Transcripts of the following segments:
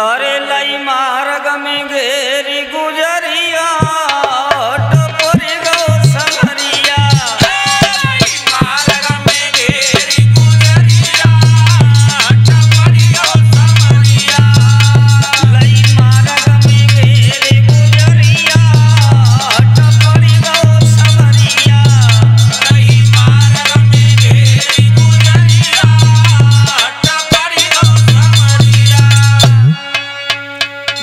अरे लई मार्ग में घेरी गुजरिया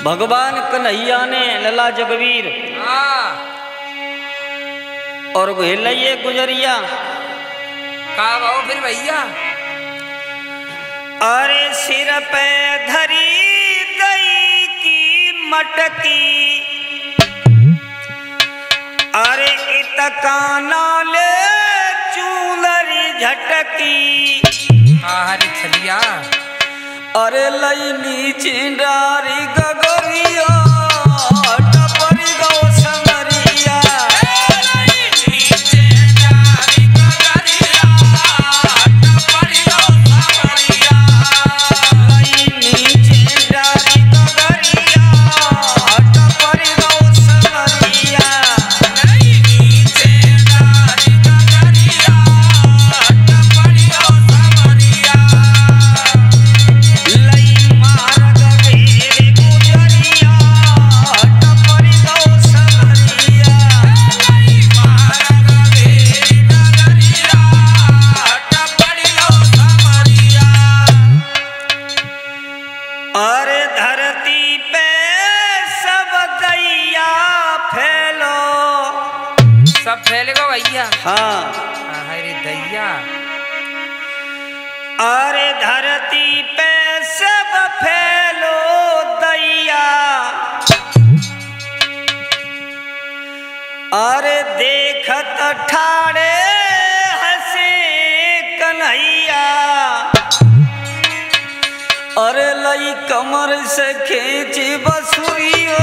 भगवान कन्हैया ने लला जगवीर और भेलैये गुजरिया का आओ फिर भैया। अरे सिर पे धरी गई की मटकी, अरे इतकाना ले चूलरी झटकी छलिया, अरे लई नीचे डारी गगरिया टपरी गो समरिया, लई नीचे डारी गगरिया टपरी गो समरिया, लई नीचे डारी गगरिया टपरी गो समरिया, लई नीचे डारी गगरिया टपरी गो समरिया। अरे धरती पे सब फैलो दैया, अरे देखत ठाड़े हंसे कन्हैया, अरे लई कमर से खींच बसुरियो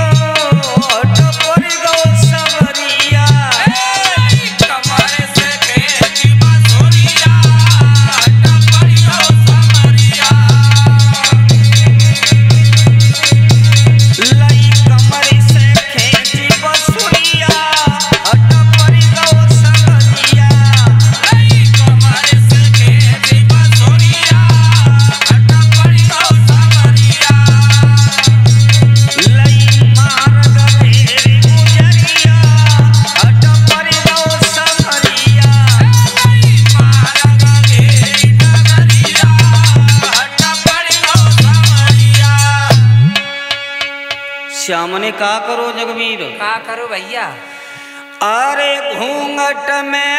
का करो जगवीर का करो भैया। अरे घूंघट में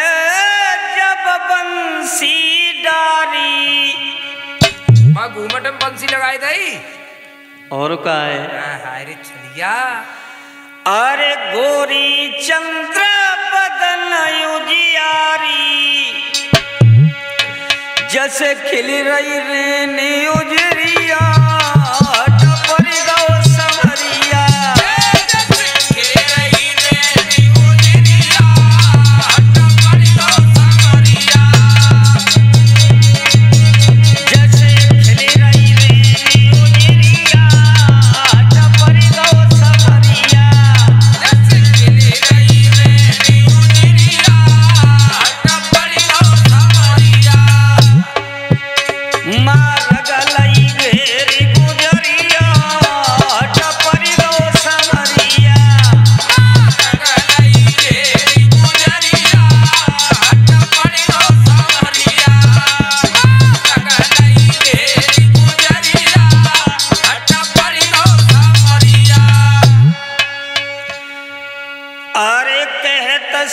जब बंसी डारी घूंघट में बंसी लगाई गई और का है छलिया, अरे गोरी चंद्र बदन उजियारी जैसे खिल रही रेनी उजरिया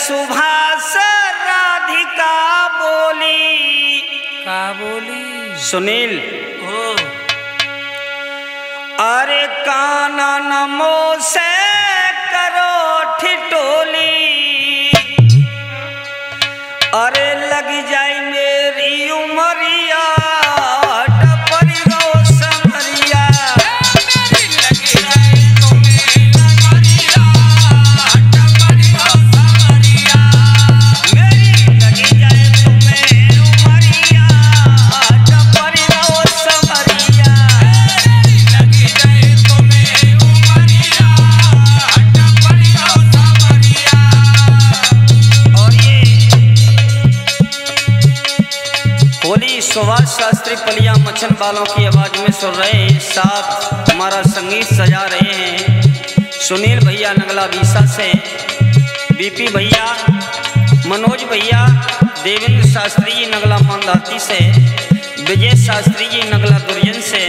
सुभाष राधिका बोली का बोली सुनील ओ, अरे काना नमो से करो ठिठोली, अरे लग जाए मेरी उमरिया सुभाष शास्त्री पलिया मछन बालों की आवाज में सुन रहे हैं, साथ हमारा संगीत सजा रहे हैं सुनील भैया नगला बीसा से, बीपी भैया, मनोज भैया, देवेंद्र शास्त्री जी नगला मानधाती से, विजय शास्त्री जी नगला दुर्जन से,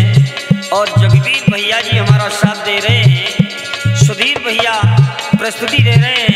और जगदीप भैया जी हमारा साथ दे रहे हैं, सुधीर भैया प्रस्तुति दे रहे हैं।